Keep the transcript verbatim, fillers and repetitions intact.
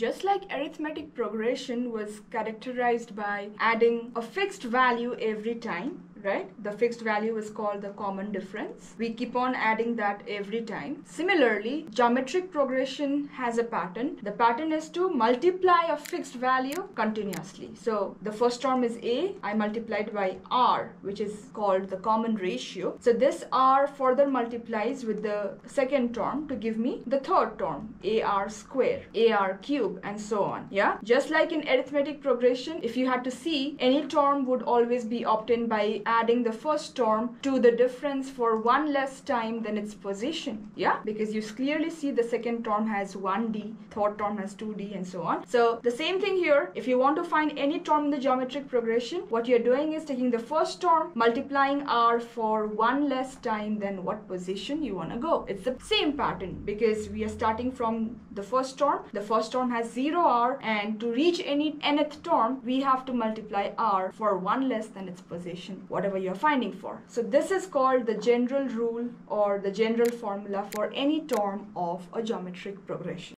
Just like arithmetic progression was characterized by adding a fixed value every time, right? The fixed value is called the common difference. We keep on adding that every time. Similarly, geometric progression has a pattern. The pattern is to multiply a fixed value continuously. So the first term is A, I multiplied by R, which is called the common ratio. So this R further multiplies with the second term to give me the third term, A R square, A R cube, and so on. Yeah, just like in arithmetic progression, if you had to see, any term would always be obtained by adding the first term to the difference for one less time than its position. Yeah, because you clearly see the second term has one D, third term has two D, and so on. So the same thing here. If you want to find any term in the geometric progression, what you're doing is taking the first term, multiplying R for one less time than what position you want to go. It's the same pattern because we are starting from the first term. The first term has zero R, and to reach any nth term, we have to multiply R for one less than its position, whatever you're finding for. So this is called the general rule or the general formula for any term of a geometric progression.